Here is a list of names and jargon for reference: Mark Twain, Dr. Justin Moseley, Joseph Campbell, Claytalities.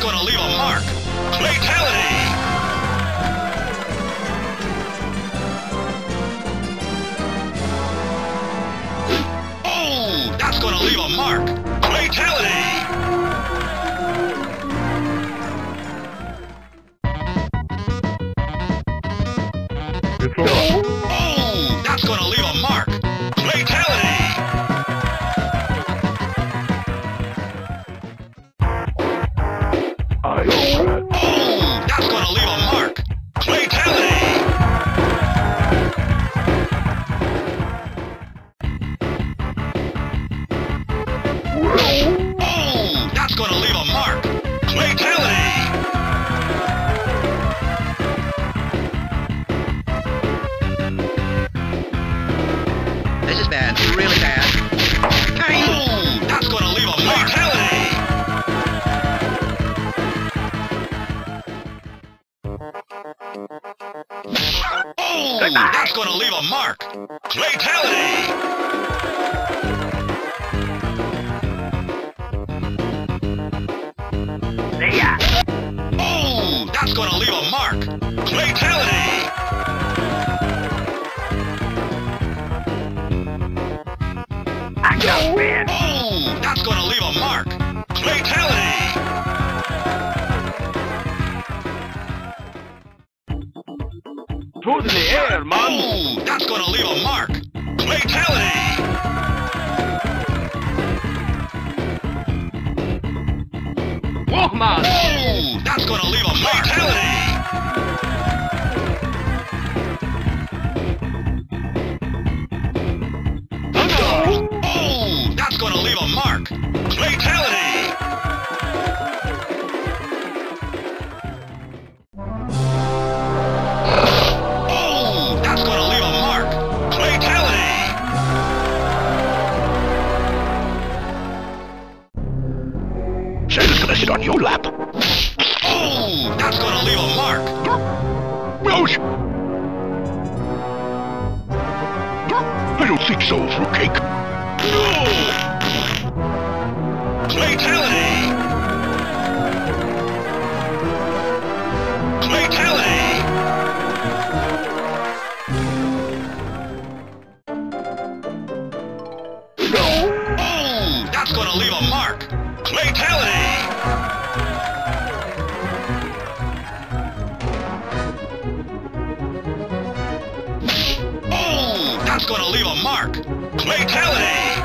That's gonna leave a mark. Claytality! Oh, that's gonna leave a mark. Claytality! Oh, that's gonna leave a mark. Claytality! Oh, that's gonna leave a mark. Claytality! Oh, that's gonna leave a mark. Claytality! This is bad, really bad. Oh, that's gonna leave a mark. Claytality! Oh, that's gonna leave a mark. Claytality! Yeah. Oh, that's gonna leave a mark. Claytality! Oh, that's gonna leave a mark. Claytality! Through the air, man! Oh, that's gonna leave a mark. Claytality! Walk, man! Oh, that's gonna leave a mark. Claytality! Gonna leave a mark. Claytality! Oh, that's gonna leave a mark. Claytality! Send this collision on your lap. Oh, that's gonna leave a mark. I don't think so, fruitcake. No! Claytality! Claytality! No! Oh, that's gonna leave a mark! Claytality! Oh, that's gonna leave a mark! Claytality!